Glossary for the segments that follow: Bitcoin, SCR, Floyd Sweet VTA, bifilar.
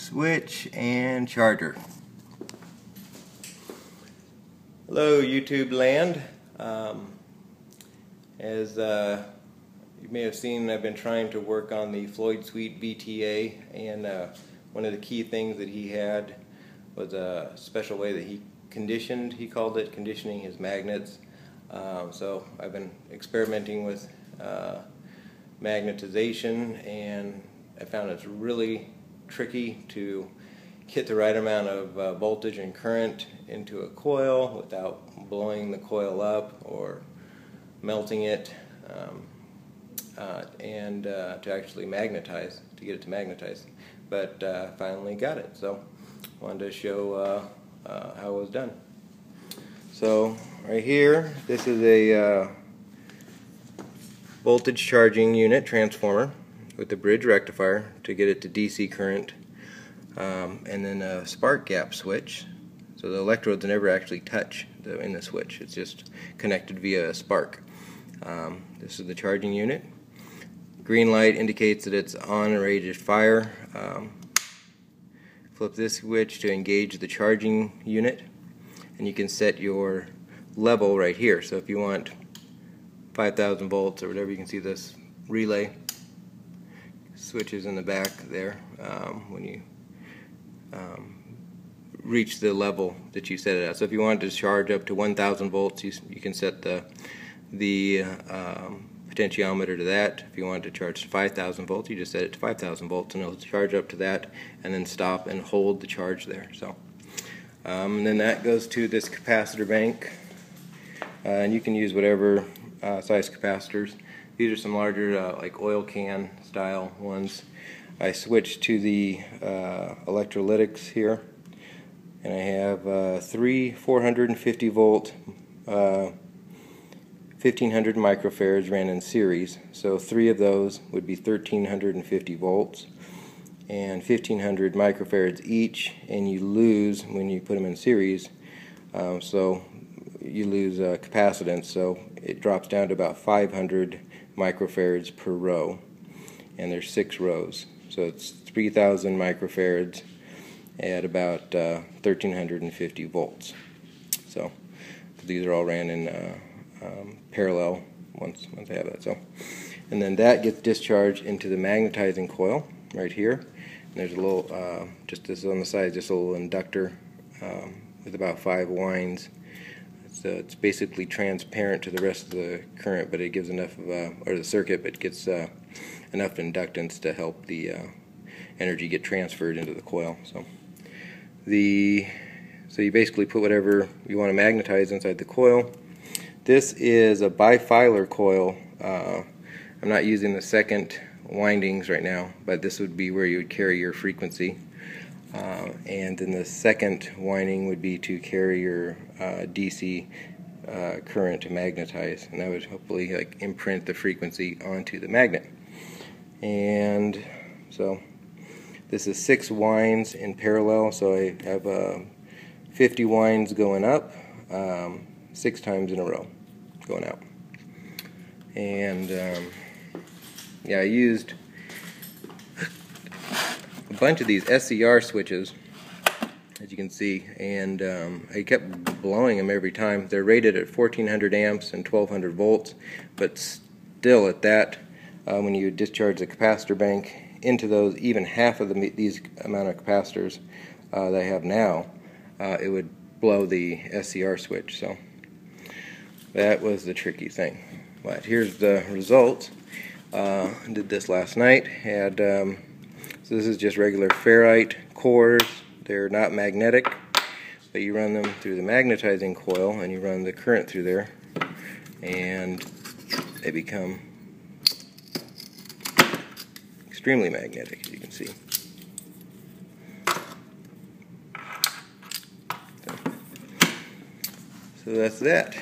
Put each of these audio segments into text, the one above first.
switch, and charger. Hello YouTube land. As you may have seen, I've been trying to work on the Floyd Sweet VTA, and one of the key things that he had was a special way that he conditioned, he called it conditioning his magnets. So I've been experimenting with magnetization, and I found it's really tricky to get the right amount of voltage and current into a coil without blowing the coil up or melting it, and to actually magnetize, to get it to magnetize. But finally got it, so I wanted to show how it was done. So right here, this is a voltage charging unit transformer with the bridge rectifier to get it to DC current, and then a spark gap switch. So the electrodes never actually touch in the switch, it's just connected via a spark. This is the charging unit. Green light indicates that it's on or ready to fire. Flip this switch to engage the charging unit, and you can set your level right here. So if you want 5,000 volts or whatever, you can see this relay switches in the back there when you reach the level that you set it at. So if you want to charge up to 1,000 volts, you can set the potentiometer to that. If you want to charge 5,000 volts, you just set it to 5,000 volts, and it'll charge up to that, and then stop and hold the charge there. So, and then that goes to this capacitor bank, and you can use whatever size capacitors. These are some larger, like oil can style ones. I switched to the electrolytics here, and I have three 450 volt 1500 microfarads ran in series, so three of those would be 1350 volts and 1500 microfarads each, and you lose when you put them in series, so you lose capacitance, so it drops down to about 500 microfarads per row, and there's 6 rows, so it's 3000 microfarads at about 1350 volts. So these are all ran in parallel once I have that. So, and then that gets discharged into the magnetizing coil right here. And there's a little, just this on the side, just a little inductor with about 5 winds. So it's basically transparent to the rest of the current, but it gives enough of or the circuit, but it gets enough inductance to help the energy get transferred into the coil. So so you basically put whatever you want to magnetize inside the coil. This is a bifilar coil. I'm not using the second windings right now, but this would be where you would carry your frequency. And then the second winding would be to carry your DC current to magnetize, and that would hopefully like imprint the frequency onto the magnet. And so this is 6 winds in parallel, so I have 50 winds going up, 6 times in a row going out. And yeah, I used a bunch of these SCR switches, as you can see, and I kept blowing them every time. They're rated at 1400 amps and 1200 volts, but still at that, when you discharge the capacitor bank into those, even half of these amount of capacitors that I have now, it would blow the SCR switch. So that was the tricky thing. But here's the result. Did this last night. Had so this is just regular ferrite cores. They're not magnetic, but you run them through the magnetizing coil and you run the current through there, and they become extremely magnetic, as you can see. So that's that.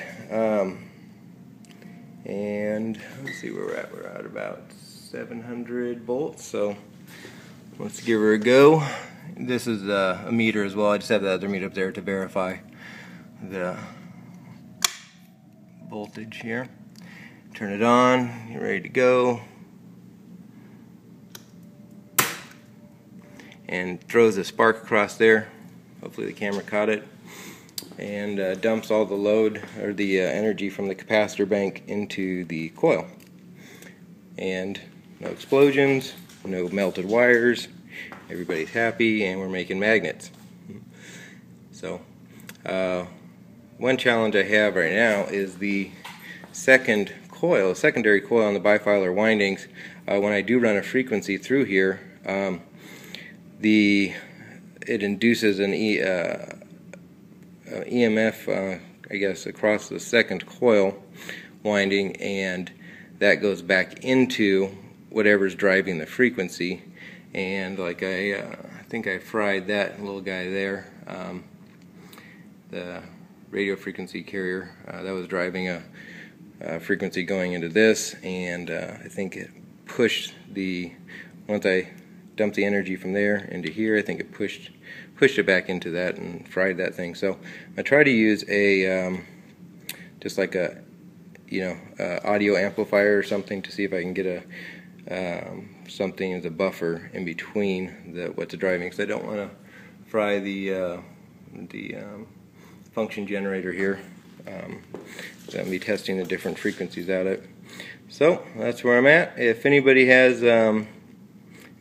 And let's see where we're at. We're at about 700 volts, so let's give her a go. This is a meter as well. I just have the other meter up there to verify the voltage here. Turn it on, you're ready to go. and throws a spark across there. Hopefully the camera caught it. And dumps all the load or the energy from the capacitor bank into the coil. And no explosions, no melted wires, everybody's happy, and we're making magnets. So one challenge I have right now is the secondary coil on the bifilar windings. When I do run a frequency through here, it induces an EMF, I guess, across the second coil winding, and that goes back into whatever's driving the frequency. And like I think I fried that little guy there, the radio frequency carrier that was driving a frequency going into this, and I think it pushed the, once I dumped the energy from there into here, I think it pushed it back into that and fried that thing. So I try to use a just like a audio amplifier or something to see if I can get a something as a buffer in between what's driving, because I don't want to fry the function generator here. So I'm gonna be testing the different frequencies out of it. So that's where I'm at. If anybody has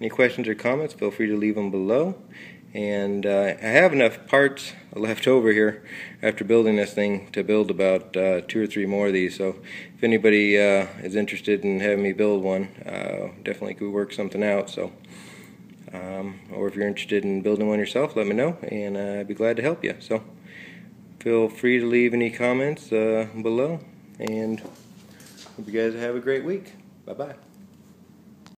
any questions or comments, feel free to leave them below. And I have enough parts left over here after building this thing to build about 2 or 3 more of these. So if anybody is interested in having me build one, definitely could work something out. So, or if you're interested in building one yourself, let me know, and I'd be glad to help you. So feel free to leave any comments below, and hope you guys have a great week. Bye-bye.